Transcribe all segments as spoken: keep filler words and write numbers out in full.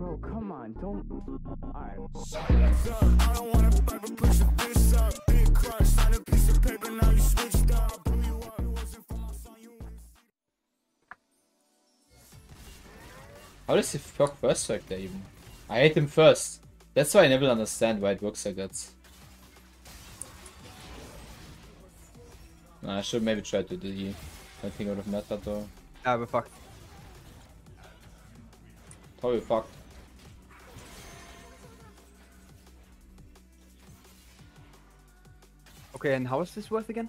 Bro, come on, don't. Alright. I don't want to fight, but push this up. Big crush, sign a piece of paper, now you switched up. Pull you up, it wasn't for my son, you wouldn't see. How does he fuck first strike there even? I hate him first. That's why I never understand why it works like that. Nah, I should maybe try to do the. I think I would have met that though. Ah, but fuck. Totally fucked. Okay, and how is this worth again?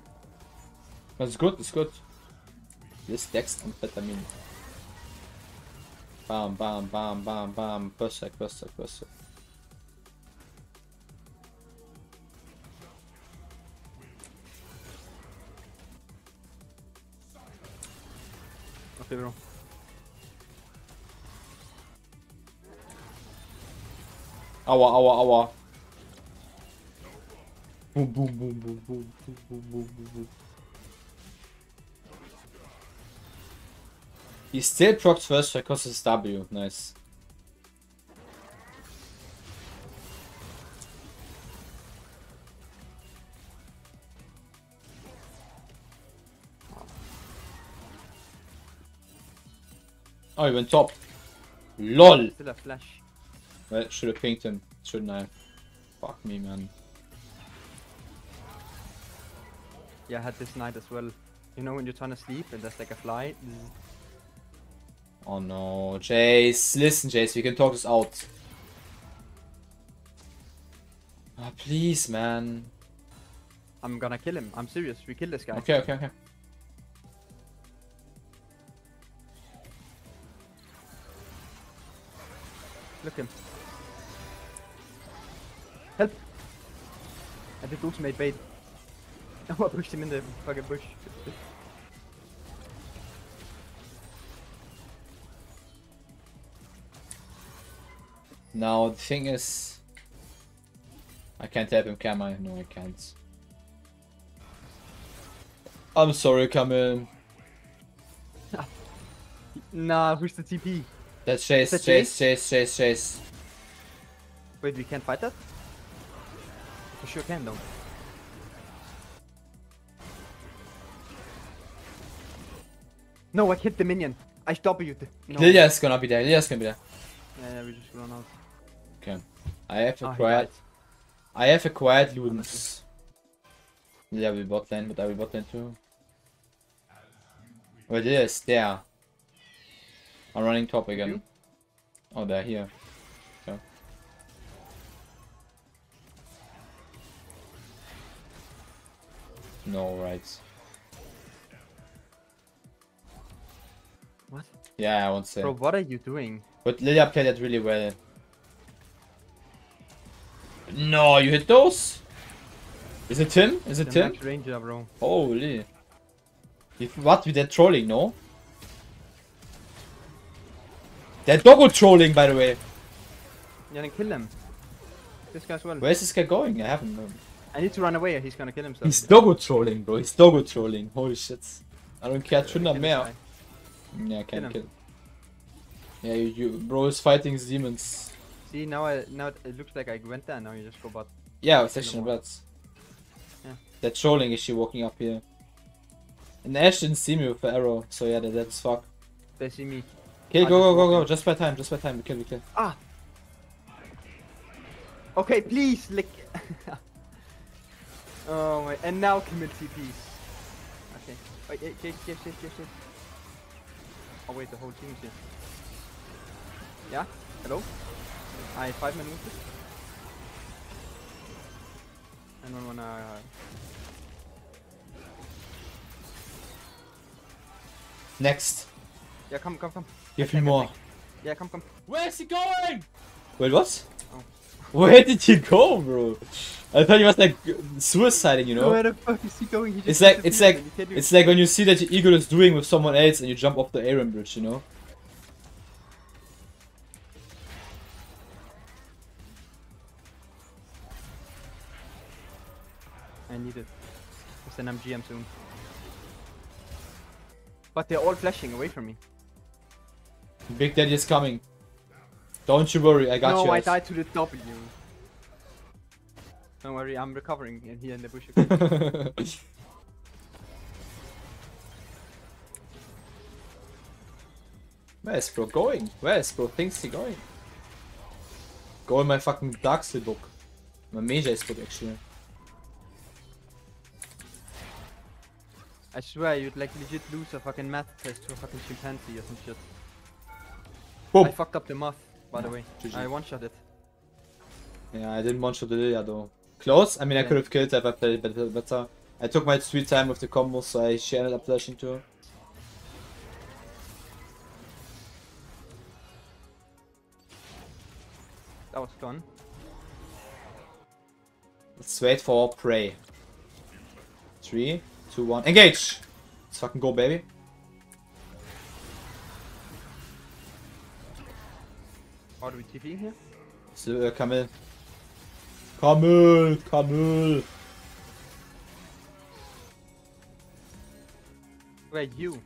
It's good, it's good. This deck's amphetamine. Bam, bam, bam, bam, bam. First sec, first sec, first sec. Okay, bro. Aua, aua, aua. Boom, boom, boom, boom, boom, boom, boom, boom, boom. He still procs first because his W. Nice. Oh, he went top. LOL. Still a flash. Well, should have pinged him, shouldn't I? Fuck me, man. Yeah, I had this night as well. You know when you're trying to sleep and there's like a fly? Oh no, Jace. Listen, Jace, we can talk this out. Oh, please, man. I'm gonna kill him. I'm serious. We kill this guy. Okay, okay, okay. Look him. Help! I think Luke's made bait. Oh, I pushed him in the fucking bush. Now the thing is, I can't help him, can I? No, I can't. I'm sorry, Camille. Nah, who's the T P? That's Chase, that Chase, Chase, Chase, Chase. Wait, we can't fight that? We sure can though. No, I hit the minion. I W'd. No. Lillia's gonna be there, Lillia's gonna be there. Yeah, yeah, we just run out. Okay. I have acquired... Oh, I have acquired Ludens. Lilia will bot lane, but I will bot lane too. Well, Lilia is there. I'm running top again. You? Oh, they're here. Okay. No, right. What? Yeah, I won't say. Bro, what are you doing? But Lillia played it really well. No, you hit those? Is it him? Is it him? Ranger, bro. Holy. If, what? With that trolling, no? They're doggo trolling, by the way. Yeah, then kill them. This guy's well. Where's this guy going? I haven't known. I need to run away or he's gonna kill himself. He's doggo trolling, bro. He's doggo trolling. Holy shit. I don't care. Trunda mehr. Yeah, I can't kill. kill. Yeah, you, you, bro is fighting demons. See, now I, now it looks like I went there and now you just go bot. Yeah, with section of bats. Yeah. They're trolling. Is she walking up here? And Nash didn't see me with the arrow, so yeah, that's fuck. They see me. Kill, go, go, go, go, just by time, just by time, we kill, we kill. Ah! Okay, please, lick. Oh my, and now commit T Ps. Okay. Wait, wait, wait, wait, wait, wait. Oh wait, the whole team is here. Yeah? Hello? I have five minutes. I don't wanna... Next! Yeah, come, come, come. Give me more. Yeah, come, come. Where's he going? Wait, what? Oh. Where did he go, bro? I thought he was like suiciding, you know? Where the fuck is he going? He just it's like, it's like, it's like when you see that your eagle is doing with someone else and you jump off the Aaron bridge, you know? I need it. It's an M G M soon. But they're all flashing away from me. Big Daddy is coming. Don't you worry, I got no, you. No, I died to the W. Don't worry, I'm recovering and here in the bush again. Where's bro going? Where's bro thinks he going? Go in my fucking Darkseel book. My Mejai's book actually. I swear you'd like legit lose a fucking math test to a fucking chimpanzee or some shit. Boop. I fucked up the math, by the way. G G. I one-shot it. Yeah, I didn't one-shot the Lillia though. Close? I mean, yeah. I could have killed her if I played it better. I took my sweet time with the combo, so I she ended up flashing too. That was gone. Let's wait for prey. Three, two, one, engage! Let's fucking go, baby. How do we T P here? So, uh, Camille. Camille! Camille! Where are you?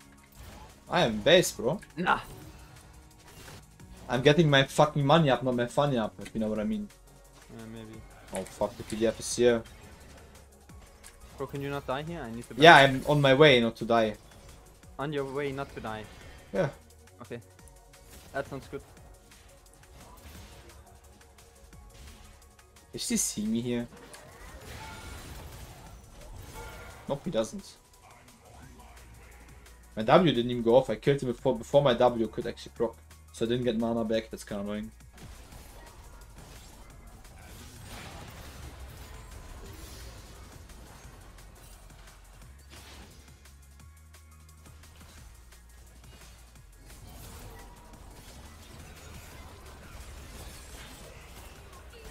I am base, bro. Nah! I'm getting my fucking money up, not my funny up, if you know what I mean. Yeah, maybe. Oh fuck, the P D F is here. Bro, can you not die here? I need to. Yeah, I'm on my way not to die. On your way not to die? Yeah. Okay. That sounds good. Does she see me here? Nope, he doesn't. My W didn't even go off, I killed him before, before my W could actually proc. So I didn't get mana back, that's kind of annoying.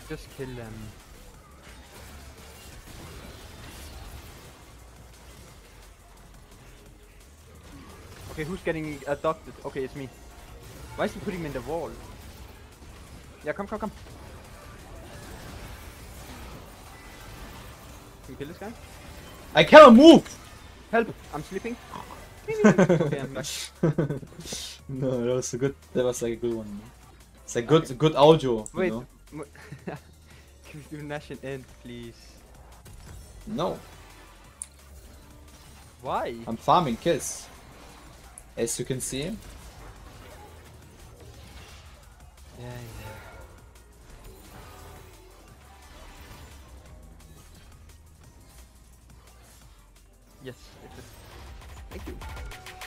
Just kill them. Okay, who's getting abducted? Okay, it's me. Why is he putting him in the wall? Yeah, come, come, come. Can you kill this guy? I cannot move! Help! I'm sleeping. Okay, I'm back. No, that was a good. That was like a good one. It's a good, okay. Good audio. Wait, you know? Can we do Nash and end, please? No. Why? I'm farming kills. As you can see. Yeah, yeah. Yes, it is. Thank you.